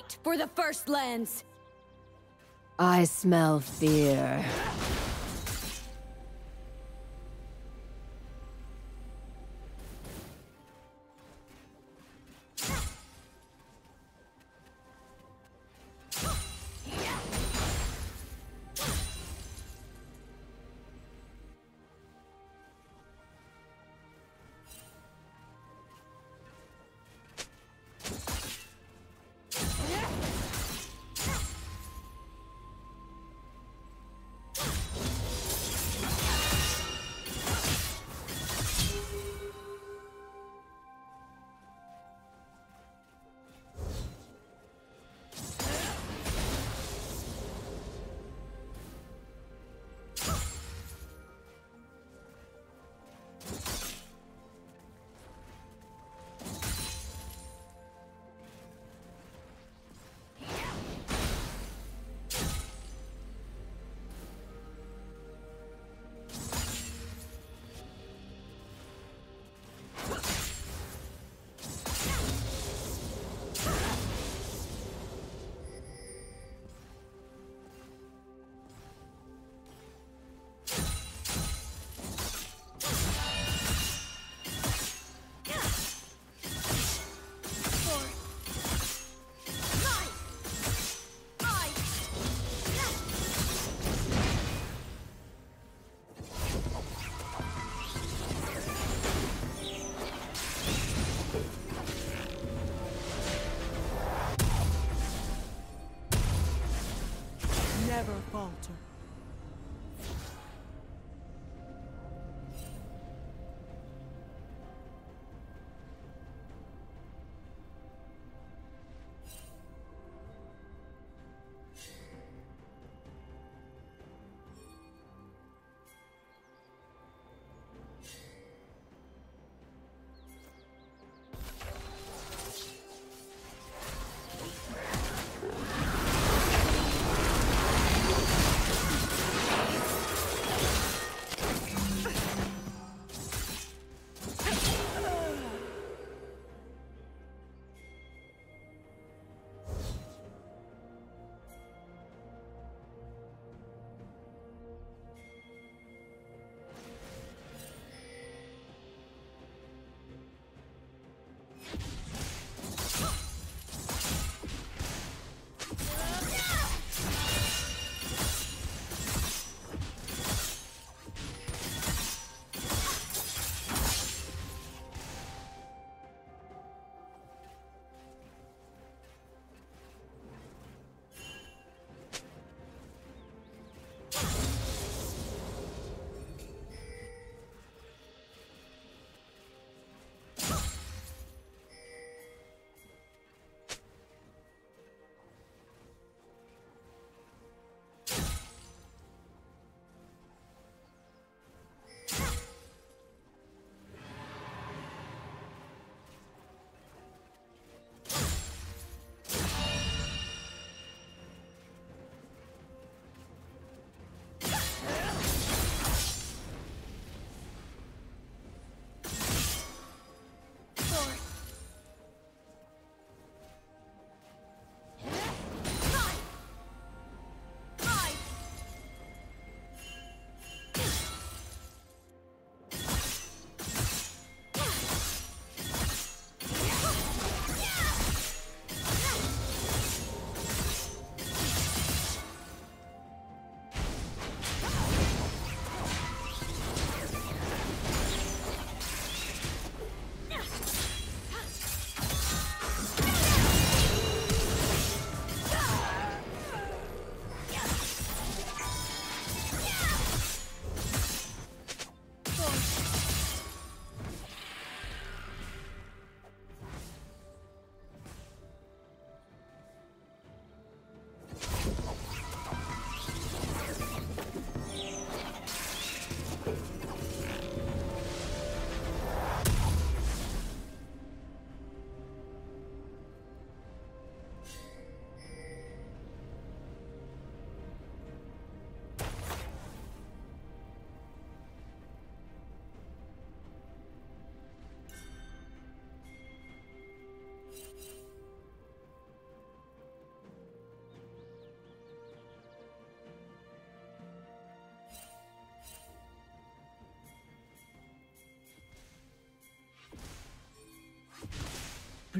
Fight for the First Lands! I smell fear. Never falter.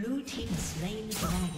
Blue team slain the dragon.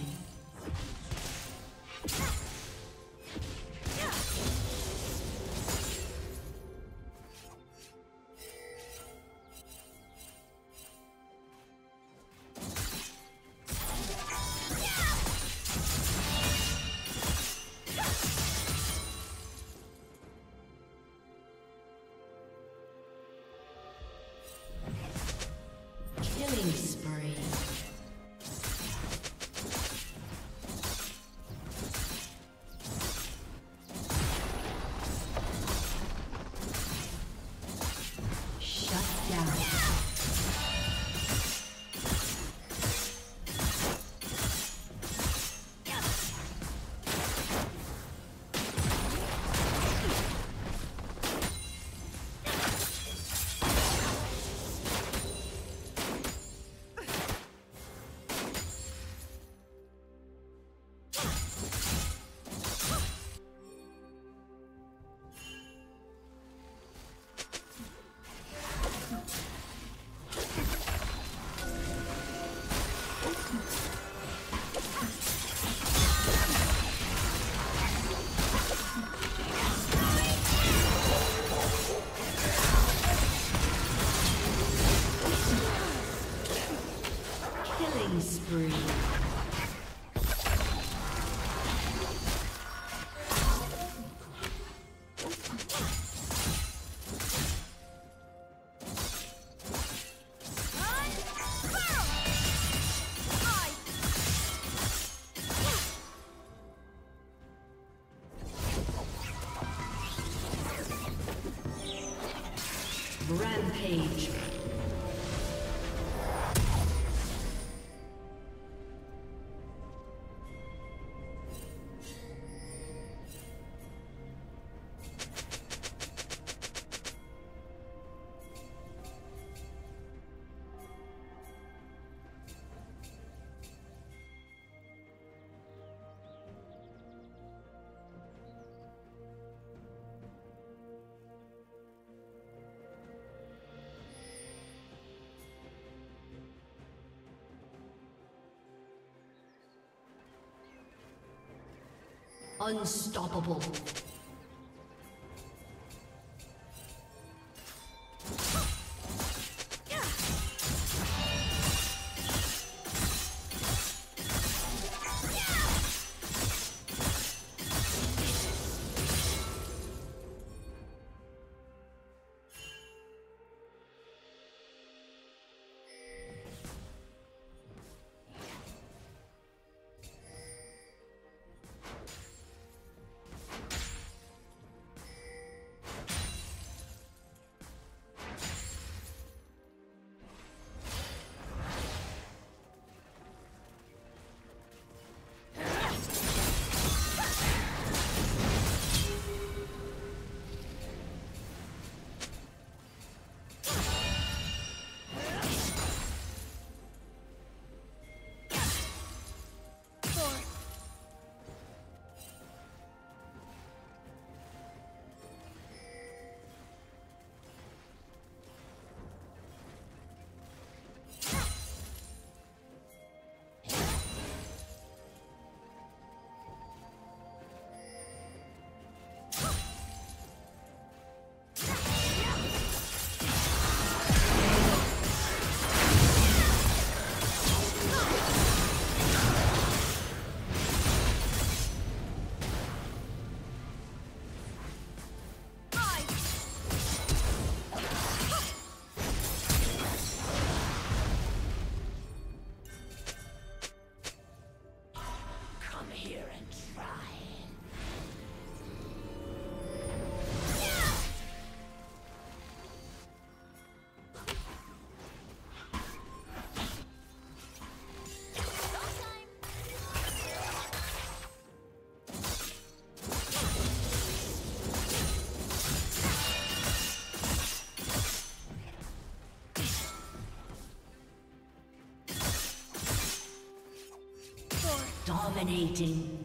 Rampage. Unstoppable. Dominating.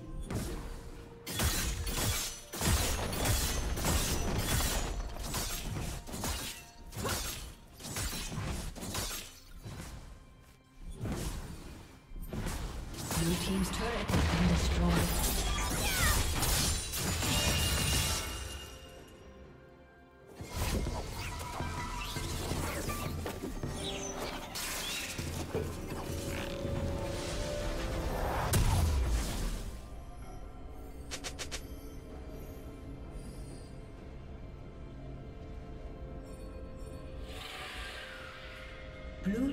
Blue team's turret has been destroyed. Blue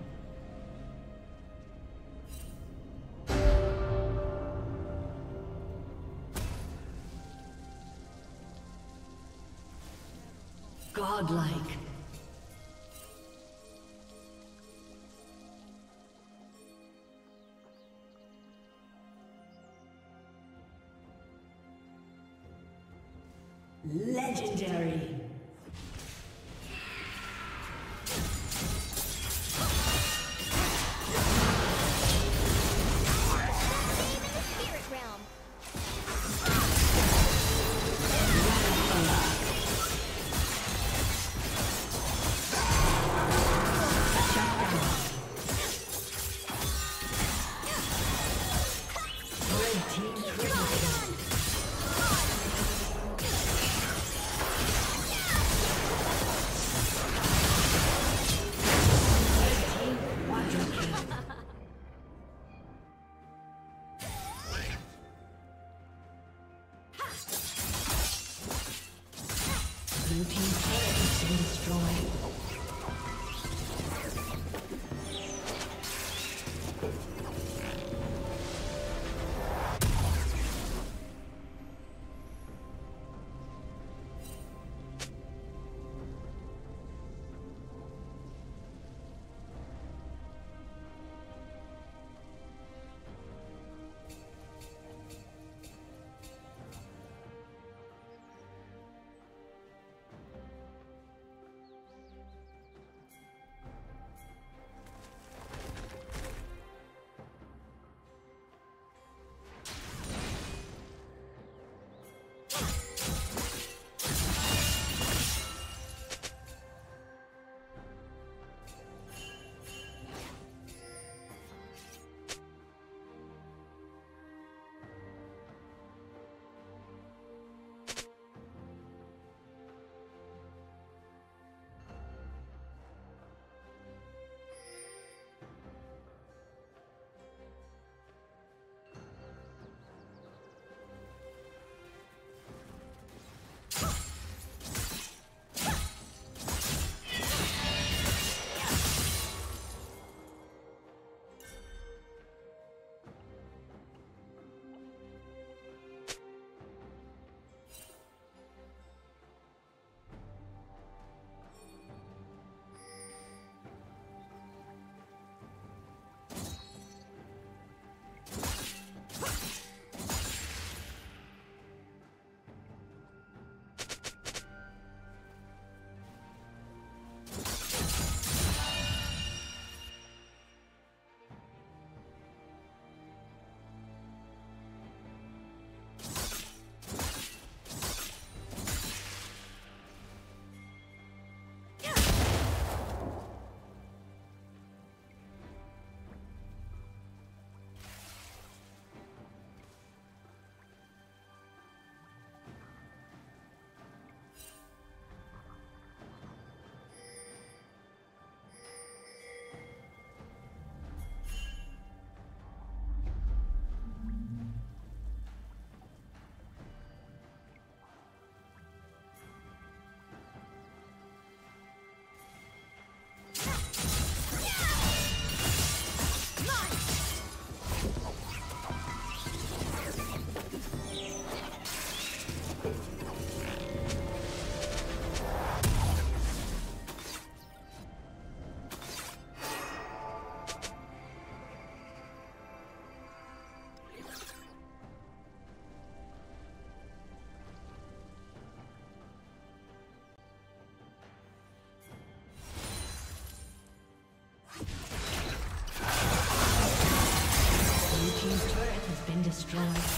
Godlike. Legendary. Blue team's turret has been Destroyed.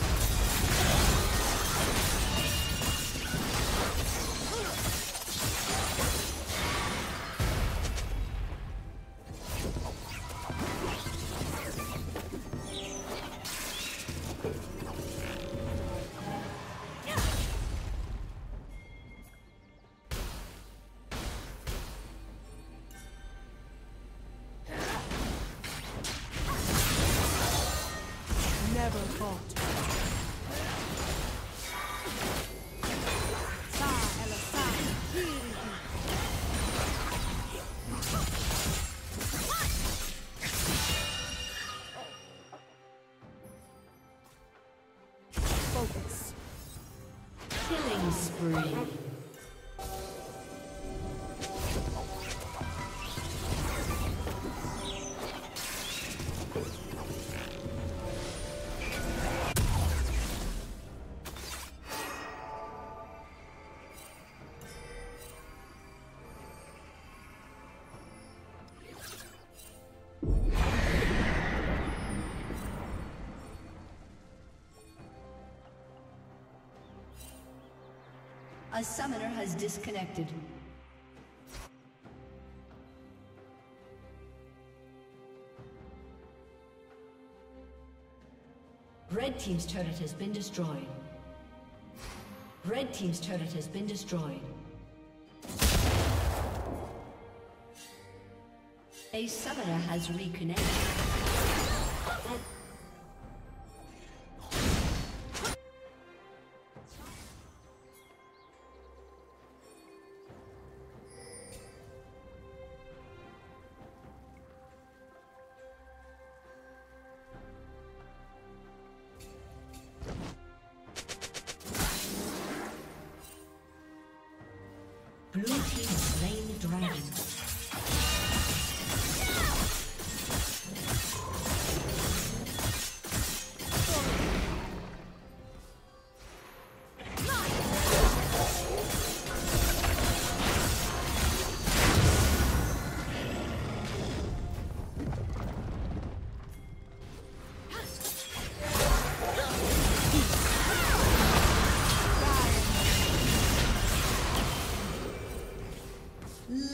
Killing spree. A summoner has disconnected. Red team's turret has been destroyed. Red team's turret has been destroyed. A summoner has reconnected. Blue team slain the dragon.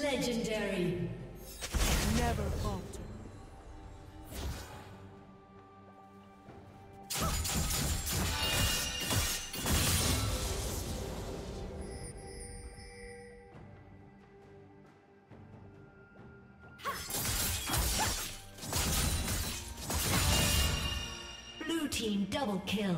Legendary. Never falter. Blue team double kill.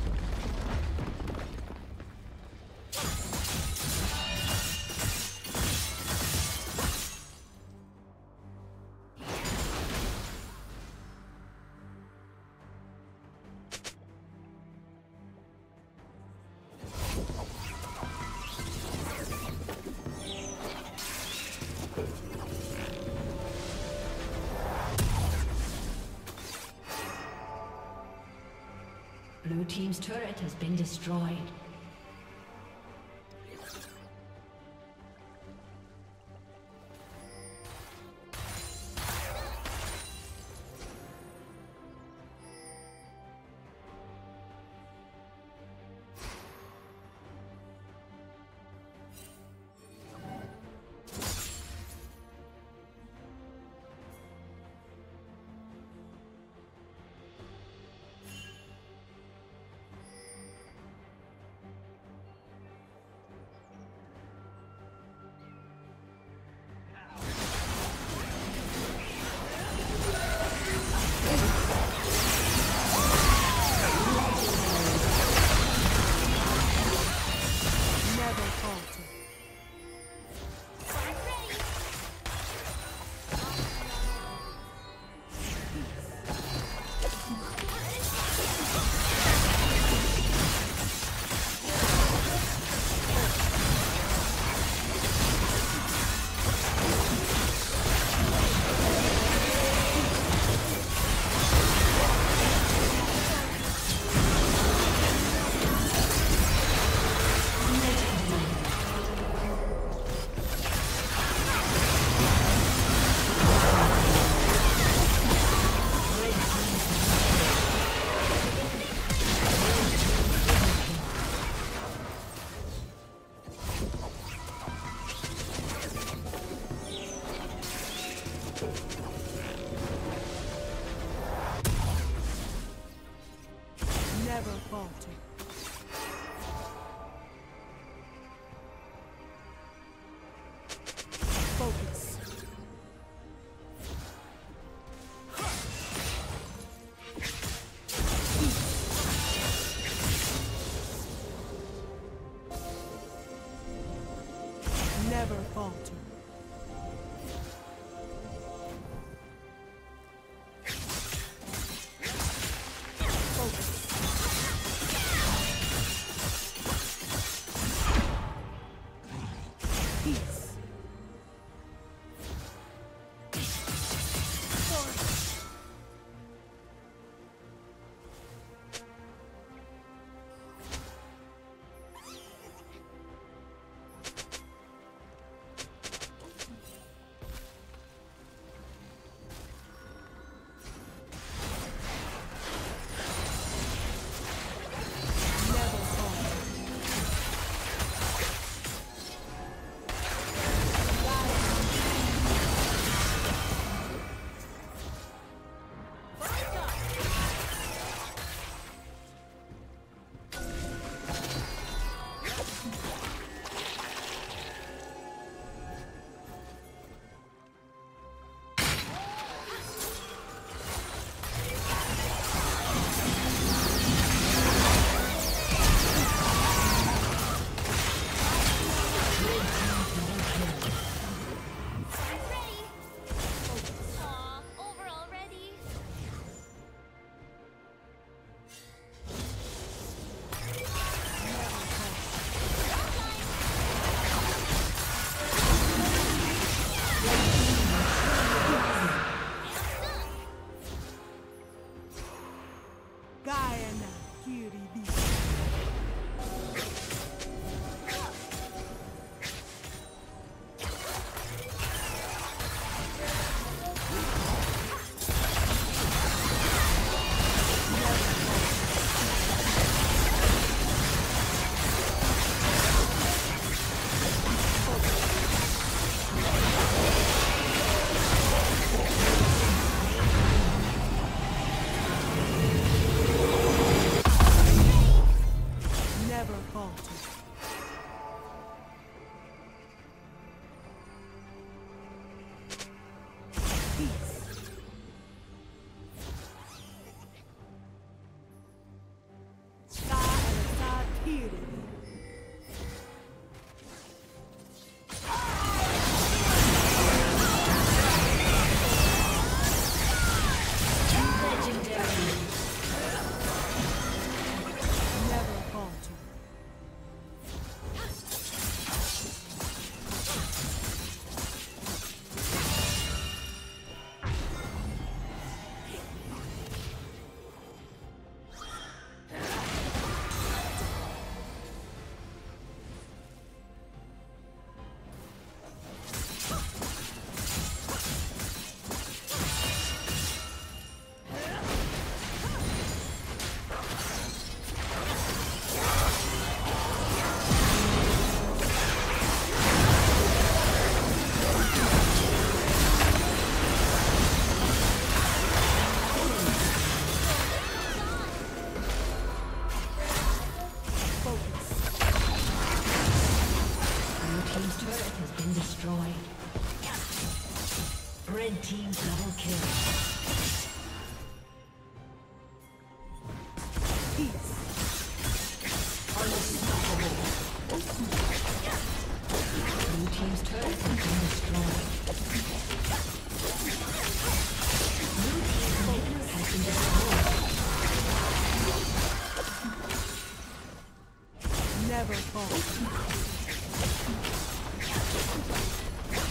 Blue team's turret has been destroyed. focus. Never falter.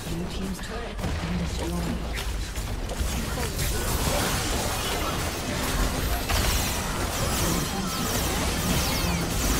Blue team's turret has been destroyed.